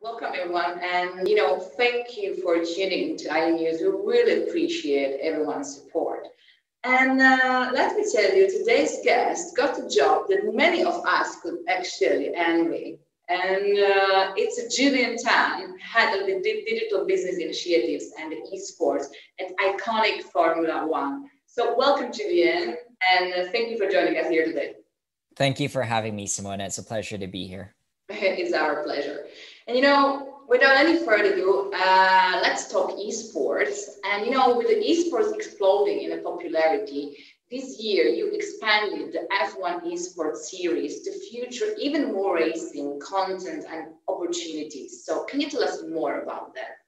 Welcome everyone, and thank you for tuning to AYO News. We really appreciate everyone's support. And let me tell you, today's guest got a job that many of us could actually envy. And it's Julian Tan, head of the digital business initiatives and esports at iconic Formula 1. So welcome, Julian, and thank you for joining us here today. Thank you for having me, Simona. It's a pleasure to be here. It's our pleasure. And without any further ado, let's talk esports. And with the esports exploding in popularity, this year you expanded the F1 eSports series to feature even more racing content and opportunities. So can you tell us more about that?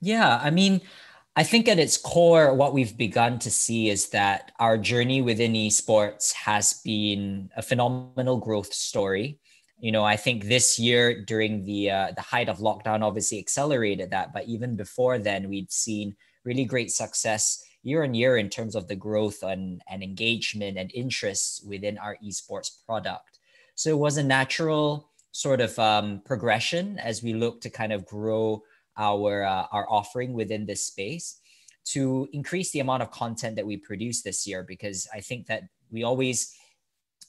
Yeah, I think at its core, what we've begun to see is that our journey within esports has been a phenomenal growth story. I think this year during the height of lockdown obviously accelerated that, but even before then, we'd seen really great success year on year in terms of the growth and engagement and interests within our esports product. So it was a natural sort of progression as we look to kind of grow our offering within this space to increase the amount of content that we produce this year, because I think that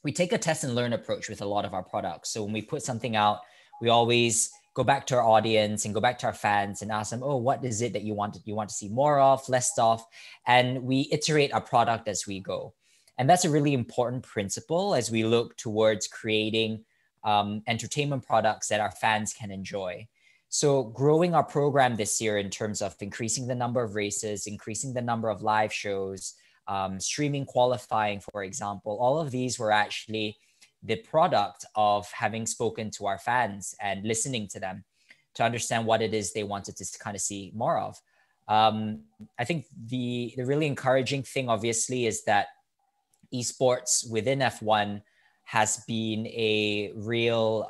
we take a test and learn approach with a lot of our products. So when we put something out, we always go back to our audience and go back to our fans and ask them, oh, what is it that you want to see more of, less of? And we iterate our product as we go. And that's a really important principle as we look towards creating entertainment products that our fans can enjoy. So growing our program this year in terms of increasing the number of races, increasing the number of live shows, streaming qualifying, for example, all of these were actually the product of having spoken to our fans and listening to them to understand what it is they wanted to kind of see more of. I think the really encouraging thing, obviously, is that esports within F1 has been a real,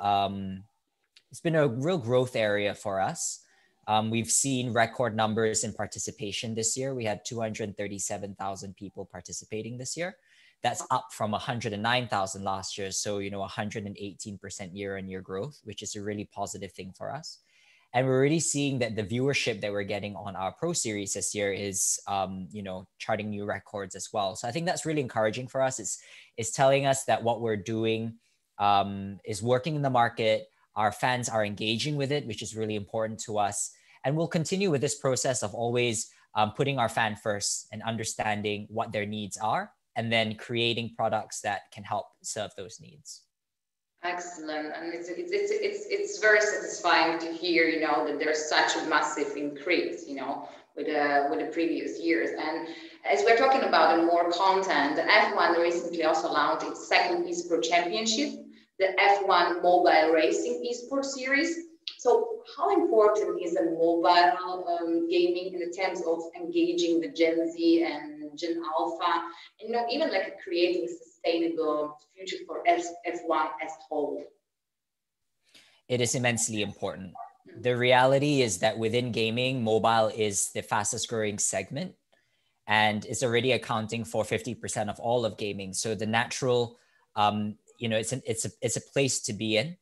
growth area for us. We've seen record numbers in participation this year. We had 237,000 people participating this year. That's up from 109,000 last year. So, 118% year-on-year growth, which is a really positive thing for us. And we're already seeing that the viewership that we're getting on our Pro Series this year is, charting new records as well. So I think that's really encouraging for us. It's telling us that what we're doing is working in the market. Our fans are engaging with it, which is really important to us. And we'll continue with this process of always putting our fan first and understanding what their needs are, and then creating products that can help serve those needs. Excellent. And it's very satisfying to hear, that there's such a massive increase, with the previous years. And as we're talking about more content, the F1 recently also launched its second esports championship, the F1 Mobile Racing Esports Series. So how important is a mobile gaming in the terms of engaging the Gen Z and Gen Alpha, and even like creating a sustainable future for F1 as a whole? It is immensely important. The reality is that within gaming, mobile is the fastest growing segment, and it's already accounting for 50% of all of gaming. So the natural, it's a place to be in.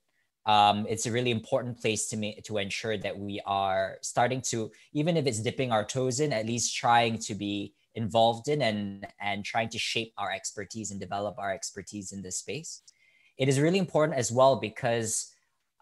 It's a really important place to ensure that we are starting to, even if it's dipping our toes in, at least trying to be involved in and trying to shape our expertise and develop our expertise in this space. It is really important as well because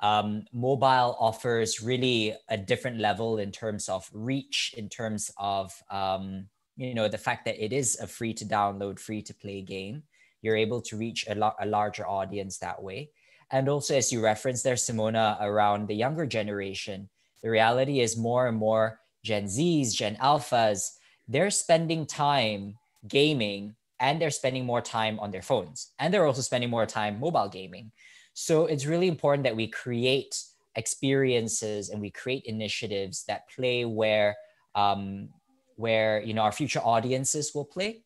mobile offers really a different level in terms of reach, in terms of the fact that it is a free to download, free to play game. You're able to reach a larger audience that way. And also, as you referenced there, Simona, around the younger generation, the reality is more and more Gen Zs, Gen Alphas, they're spending time gaming, and they're spending more time on their phones. And they're also spending more time mobile gaming. So it's really important that we create experiences and we create initiatives that play where our future audiences will play.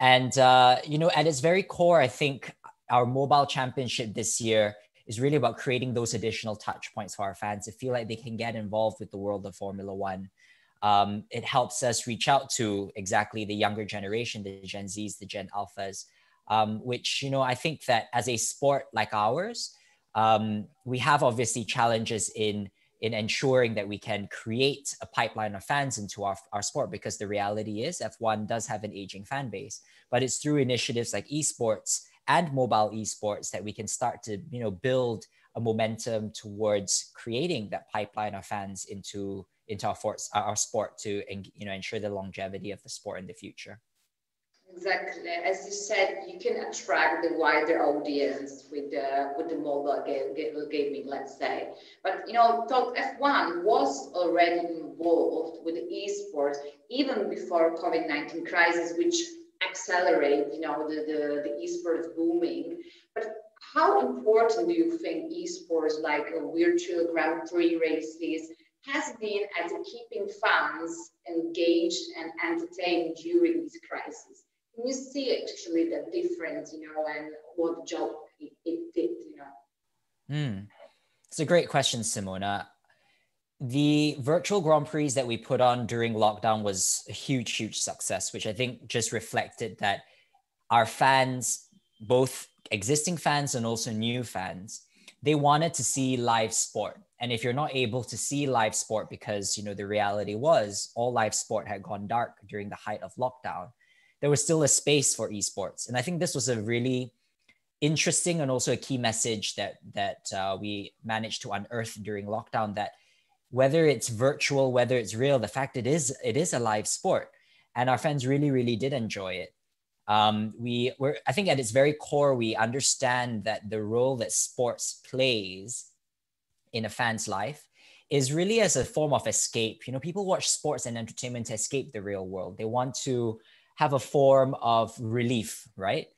And, at its very core, I think our mobile championship this year is really about creating those additional touch points for our fans to feel like they can get involved with the world of Formula 1. It helps us reach out to exactly the younger generation, the Gen Zs, the Gen Alphas, which, I think that as a sport like ours, We have obviously challenges in ensuring that we can create a pipeline of fans into our sport, because the reality is F1 does have an aging fan base, but it's through initiatives like esports and mobile esports that we can start to, you know, build a momentum towards creating that pipeline of fans into our sport to, you know, ensure the longevity of the sport in the future. Exactly. As you said, you can attract the wider audience with the mobile gaming, let's say. But, you know, F1 was already involved with esports even before COVID-19 crisis, which accelerated, you know, the esports booming. But how important do you think esports, like virtual Grand Prix races, has been at keeping fans engaged and entertained during this crisis? Can you see actually the difference, you know, and what job it did, you know? It's a great question, Simona. The virtual Grand Prix that we put on during lockdown was a huge, huge success, which I think just reflected that our fans, both existing fans and also new fans, they wanted to see live sport. And if you're not able to see live sport because, you know, the reality was all live sport had gone dark during the height of lockdown, there was still a space for esports. And I think this was a really interesting and also a key message that we managed to unearth during lockdown, that whether it's virtual, whether it's real, the fact it is a live sport. And our fans really, really did enjoy it. I think at its very core, we understand that the role that sports plays in a fan's life is really as a form of escape. You know, people watch sports and entertainment to escape the real world. They want to have a form of relief, right?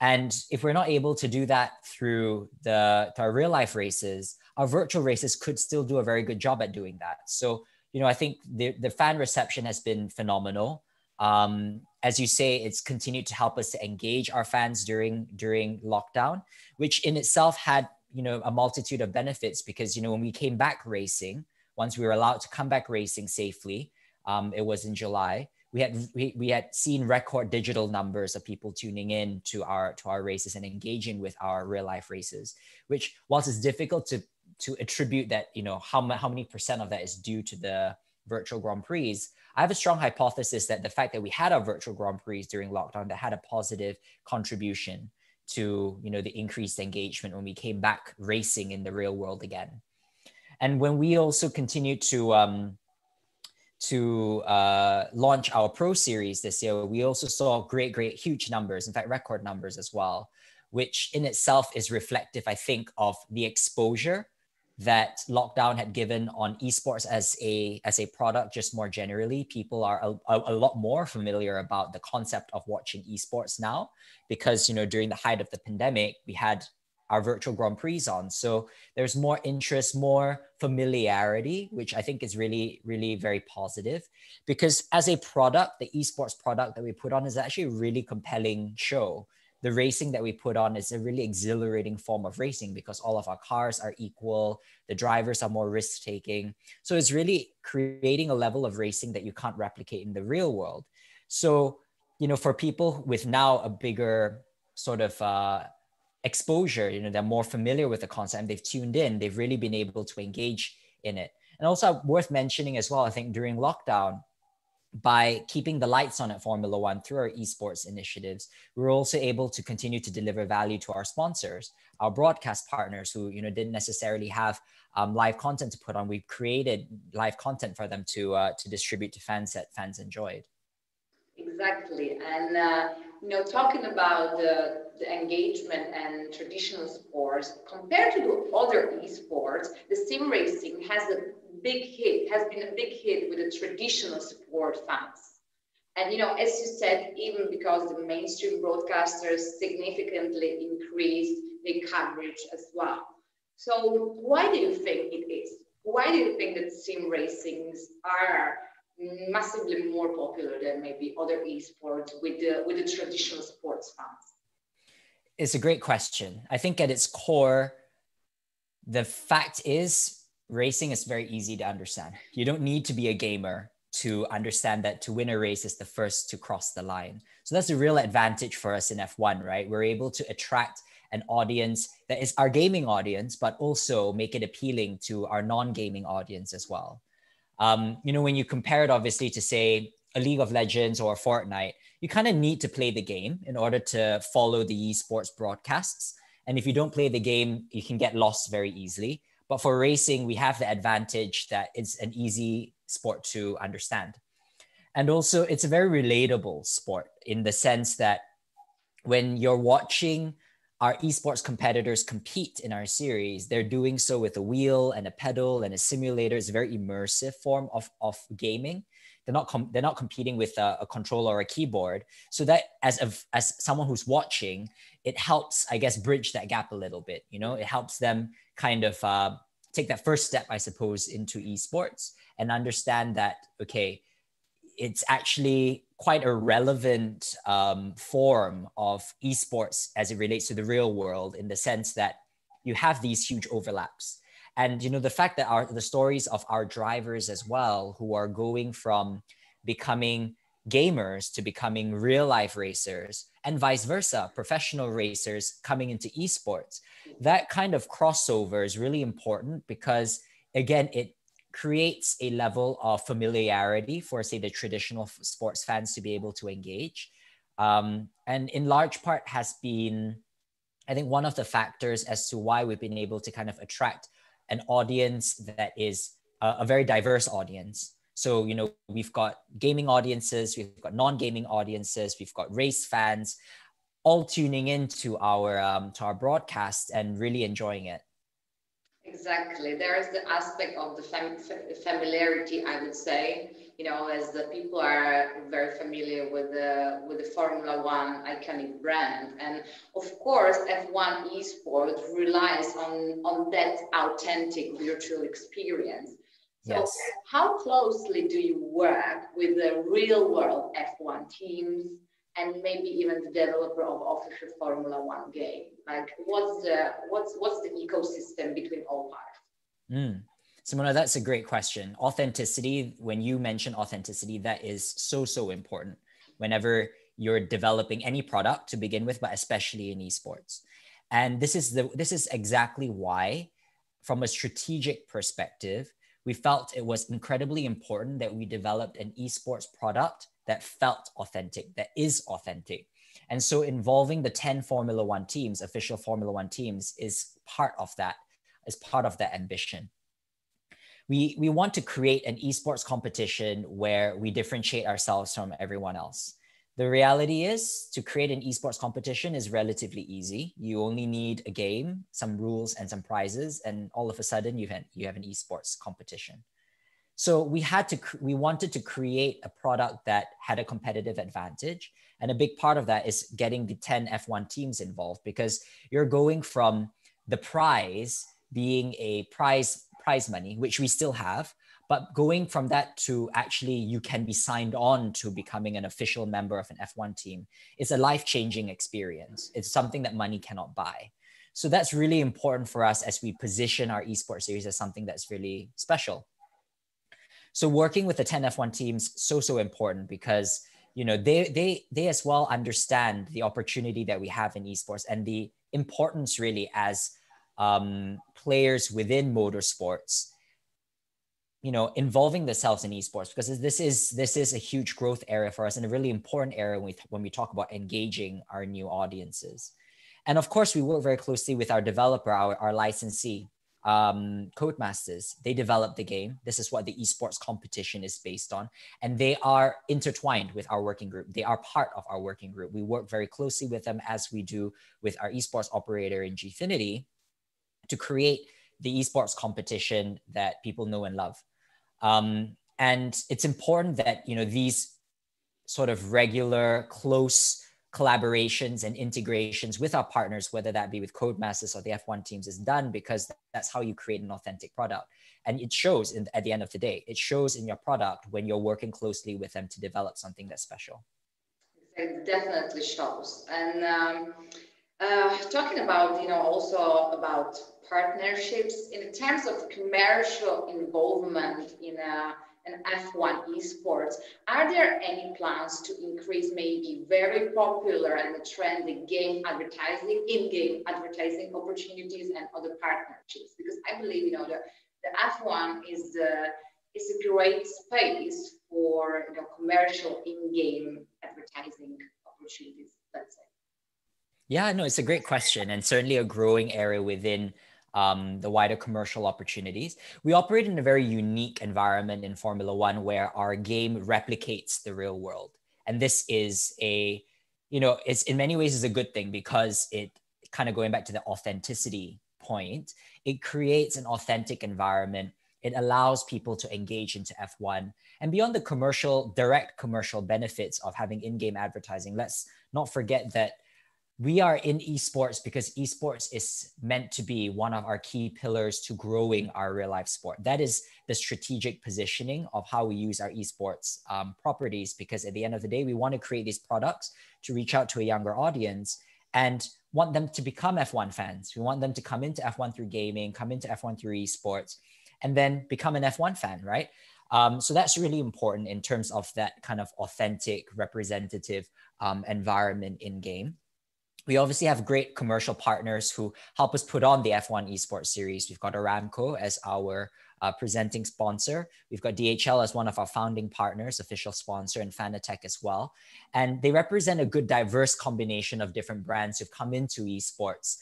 And if we're not able to do that through our real life races, our virtual races could still do a very good job at doing that. So, you know, I think the fan reception has been phenomenal. As you say, it's continued to help us to engage our fans during lockdown, which in itself had, you know, a multitude of benefits, because, you know, when we came back racing, once we were allowed to come back racing safely, it was in July, we had seen record digital numbers of people tuning in to our races and engaging with our real life races, which, whilst it's difficult to attribute that, you know, how many percent of that is due to the virtual Grand Prix, I have a strong hypothesis that the fact that we had our virtual Grand Prix during lockdown, that had a positive contribution to, you know, the increased engagement when we came back racing in the real world again. And when we also continued to launch our Pro Series this year, we also saw huge numbers, in fact, record numbers as well, which in itself is reflective, I think, of the exposure that lockdown had given on esports as a product. Just more generally, people are a lot more familiar about the concept of watching esports now, because, you know, during the height of the pandemic, we had our virtual Grand Prix on. So there's more interest, more familiarity, which I think is really, really very positive, because as a product, the esports product that we put on is actually a really compelling show. The racing that we put on is a really exhilarating form of racing, because all of our cars are equal, the drivers are more risk-taking. So it's really creating a level of racing that you can't replicate in the real world. So, you know, for people with now a bigger sort of exposure, you know, they're more familiar with the concept and they've tuned in, they've really been able to engage in it. And also worth mentioning as well, I think during lockdown, by keeping the lights on at Formula 1 through our esports initiatives, we were also able to continue to deliver value to our sponsors, our broadcast partners who, you know, didn't necessarily have live content to put on. We created live content for them to distribute to fans that fans enjoyed. Exactly. And, you know, talking about the engagement and traditional sports, compared to the other esports, the sim racing has been a big hit with the traditional sport fans. And, you know, as you said, even because the mainstream broadcasters significantly increased the coverage as well. So why do you think it is? Why do you think that sim racings are massively more popular than maybe other esports with the traditional sports fans? It's a great question. I think at its core, the fact is, racing is very easy to understand. You don't need to be a gamer to understand that to win a race is the first to cross the line. So that's a real advantage for us in F1, right? We're able to attract an audience that is our gaming audience, but also make it appealing to our non-gaming audience as well. You know, when you compare it obviously to say a League of Legends or Fortnite, you kind of need to play the game in order to follow the esports broadcasts. And if you don't play the game, you can get lost very easily. But for racing, we have the advantage that it's an easy sport to understand. And also it's a very relatable sport in the sense that when you're watching our esports competitors compete in our series, they're doing so with a wheel and a pedal and a simulator. It's a very immersive form of gaming. They're not competing with a controller or a keyboard. So that as someone who's watching, it helps, I guess, bridge that gap a little bit. You know, it helps them kind of take that first step, I suppose, into esports and understand that, okay, it's actually quite a relevant form of esports as it relates to the real world, in the sense that you have these huge overlaps. And, you know, the fact that the stories of our drivers as well, who are going from becoming gamers to becoming real life racers, and vice versa, professional racers coming into esports, that kind of crossover is really important because, again, it creates a level of familiarity for, say, the traditional sports fans to be able to engage. And in large part has been, I think, one of the factors as to why we've been able to kind of attract an audience that is a very diverse audience. So, you know, we've got gaming audiences, we've got non-gaming audiences, we've got race fans, all tuning into our broadcast and really enjoying it. Exactly. There is the aspect of the familiarity, I would say, you know, as the people are very familiar with the Formula 1 iconic brand. And of course, F1 eSports relies on that authentic virtual experience. So yes. How closely do you work with the real world F1 teams and maybe even the developer of official Formula 1 game? Like, what's the ecosystem between all parts? Simona, that's a great question. Authenticity, when you mention authenticity, that is so, so important whenever you're developing any product to begin with, but especially in esports. And this is exactly why, from a strategic perspective, we felt it was incredibly important that we developed an esports product that felt authentic, that is authentic. And so involving the 10 Formula 1 teams, official Formula 1 teams, is part of that, ambition. We want to create an esports competition where we differentiate ourselves from everyone else. The reality is, to create an esports competition is relatively easy. You only need a game, some rules and some prizes, and all of a sudden you have an esports competition. So we wanted to create a product that had a competitive advantage. And a big part of that is getting the 10 F1 teams involved, because you're going from the prize being a prize money, which we still have, but going from that to actually you can be signed on to becoming an official member of an F1 team. It's a life-changing experience. It's something that money cannot buy. So that's really important for us as we position our esports series as something that's really special. So working with the 10 F1 teams, so important, because, you know, they as well understand the opportunity that we have in esports and the importance really as players within motorsports, you know, involving themselves in esports, because this is a huge growth area for us and a really important area when we talk about engaging our new audiences. And of course, we work very closely with our developer, our licensee, Codemasters. They develop the game. This is what the esports competition is based on, and they are intertwined with our working group. They are part of our working group. We work very closely with them, as we do with our esports operator in Gfinity, to create the esports competition that people know and love. And it's important that, you know, these sort of regular close collaborations and integrations with our partners, whether that be with Codemasters or the F1 teams, is done, because that's how you create an authentic product. And it shows at the end of the day, it shows in your product when you're working closely with them to develop something that's special. It definitely shows. And talking about, you know, also about partnerships in terms of commercial involvement in a and F1 eSports, are there any plans to increase maybe very popular and trending game advertising, in-game advertising opportunities and other partnerships? Because I believe, you know, the F1 is a great space for, you know, commercial in-game advertising opportunities, let's say. Yeah, no, it's a great question, and certainly a growing area within the wider commercial opportunities. We operate in a very unique environment in Formula 1 where our game replicates the real world. And this is a, you know, it's in many ways is a good thing because it kind of, going back to the authenticity point, it creates an authentic environment. It allows people to engage into F1. And beyond the commercial, direct commercial benefits of having in-game advertising, let's not forget that we are in esports because esports is meant to be one of our key pillars to growing our real life sport. That is the strategic positioning of how we use our esports properties, because at the end of the day, we want to create these products to reach out to a younger audience and want them to become F1 fans. We want them to come into F1 through gaming, come into F1 through esports, and then become an F1 fan, right? So that's really important in terms of that kind of authentic, representative environment in game. We obviously have great commercial partners who help us put on the F1 eSports series. We've got Aramco as our presenting sponsor. We've got DHL as one of our founding partners, official sponsor, and Fanatec as well. And they represent a good diverse combination of different brands who've come into eSports,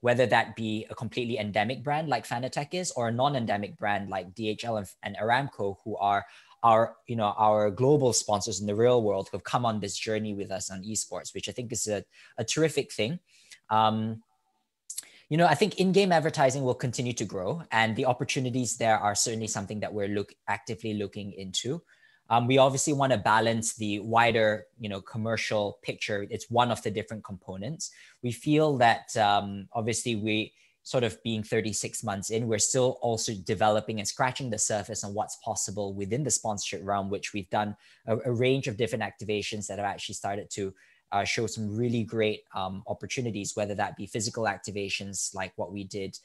whether that be a completely endemic brand like Fanatec is, or a non-endemic brand like DHL and Aramco, who are our, you know, our global sponsors in the real world who have come on this journey with us on esports, which I think is a terrific thing. You know, I think in-game advertising will continue to grow, and the opportunities there are certainly something that we're actively looking into. We obviously want to balance the wider, you know, commercial picture. It's one of the different components. We feel that obviously we, sort of being 36 months in, we're still also developing and scratching the surface on what's possible within the sponsorship realm, which we've done a range of different activations that have actually started to show some really great opportunities, whether that be physical activations like what we did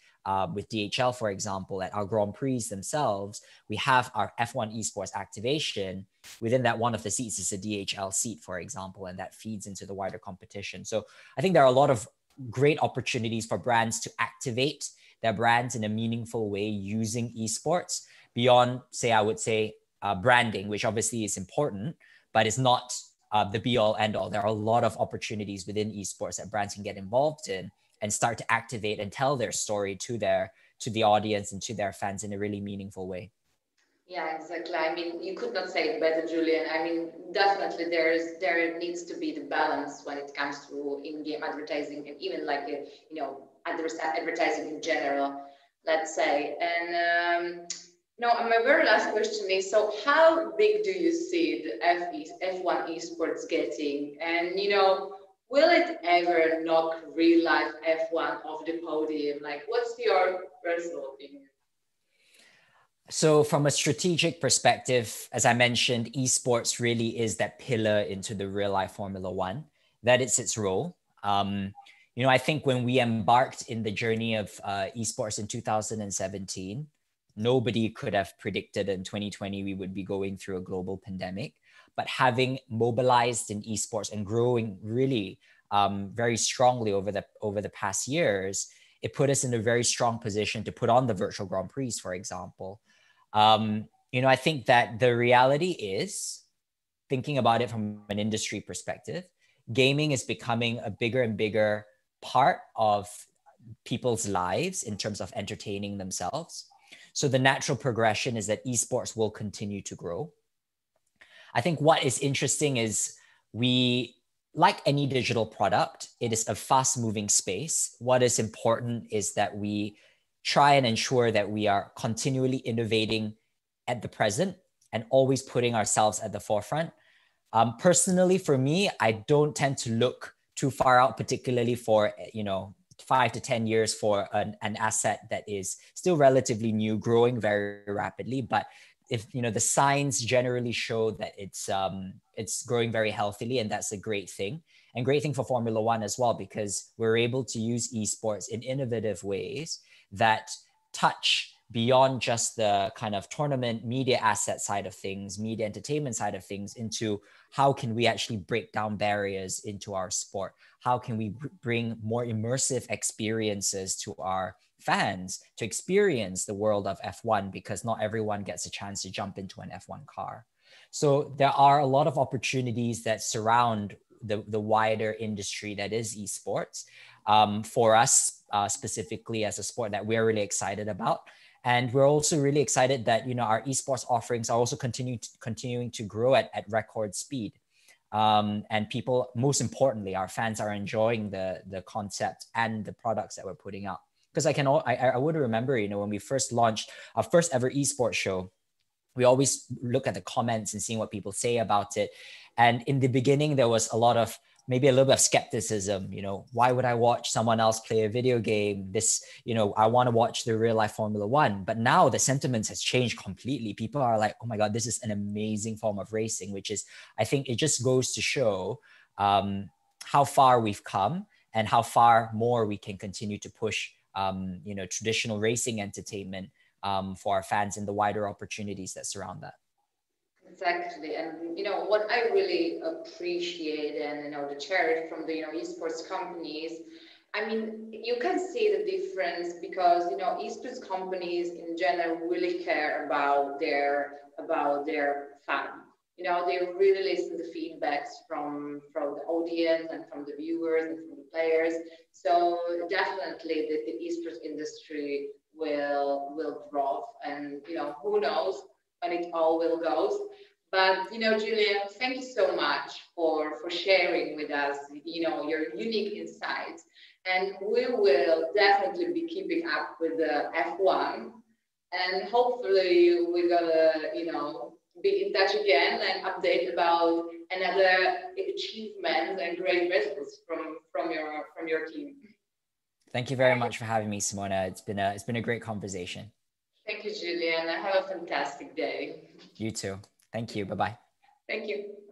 with DHL, for example, at our Grand Prix themselves. We have our F1 esports activation. Within that, one of the seats is a DHL seat, for example, and that feeds into the wider competition. So I think there are a lot of great opportunities for brands to activate their brands in a meaningful way using esports beyond, say, I would say branding, which obviously is important, but it's not the be all end all. There are a lot of opportunities within esports that brands can get involved in and start to activate and tell their story to the audience and to their fans in a really meaningful way. Yeah, exactly. I mean, you could not say it better, Julian. I mean, definitely there needs to be the balance when it comes to in-game advertising and even like, you know, advertising in general, let's say. And no, my very last question is, so how big do you see the F1 esports getting? And, you know, will it ever knock real life F1 off the podium? Like, what's your personal opinion? So from a strategic perspective, as I mentioned, esports really is that pillar into the real life Formula 1. That is its role. You know, I think when we embarked in the journey of esports in 2017, nobody could have predicted in 2020 we would be going through a global pandemic. But having mobilized in esports and growing really very strongly over the past years, it put us in a very strong position to put on the virtual Grand Prix, for example. You know, I think that the reality is, thinking about it from an industry perspective, gaming is becoming a bigger and bigger part of people's lives in terms of entertaining themselves. So the natural progression is that esports will continue to grow. I think what is interesting is like any digital product, it is a fast-moving space. What is important is that we try and ensure that we are continually innovating at the present and always putting ourselves at the forefront. Personally, for me, I don't tend to look too far out, particularly for, you know, 5 to 10 years for an asset that is still relatively new, growing very rapidly. But if, you know, the signs generally show that it's growing very healthily, and that's a great thing. And great thing for Formula One as well, because we're able to use esports in innovative ways that touch beyond just the kind of tournament media asset side of things, media entertainment side of things, into how can we actually break down barriers into our sport? How can we bring more immersive experiences to our fans to experience the world of F1, because not everyone gets a chance to jump into an F1 car. So there are a lot of opportunities that surround the wider industry that is esports, for us specifically as a sport that we're really excited about. And we're also really excited that, you know, our esports offerings are also continuing to grow at record speed. And people, most importantly, our fans are enjoying the concept and the products that we're putting out. Because I would remember, you know, when we first launched our first ever esports show, we always look at the comments and seeing what people say about it. And in the beginning, there was a lot of, maybe a little bit of skepticism, you know, why would I watch someone else play a video game? This, you know, I want to watch the real life Formula 1. But now the sentiments has changed completely. People are like, oh my God, this is an amazing form of racing, which is, I think it just goes to show how far we've come and how far more we can continue to push, you know, traditional racing entertainment for our fans and the wider opportunities that surround that. Exactly. And, you know, what I really appreciate and, you know, the cherish from the, you know, esports companies, I mean, you can see the difference because, you know, esports companies in general really care about their fans. You know, they really listen to feedbacks from the audience and from the viewers and from the players. So definitely the esports industry will grow, and, you know, who knows when it all will go. But, you know, Julian, thank you so much for sharing with us, you know, your unique insights. And we will definitely be keeping up with the F1. And hopefully we're gonna, you know, be in touch again and update about another achievement and great results from your team. Thank you very much for having me, Simona. It's been a great conversation. Thank you, Julian. Have a fantastic day. You too. Thank you. Bye-bye. Thank you.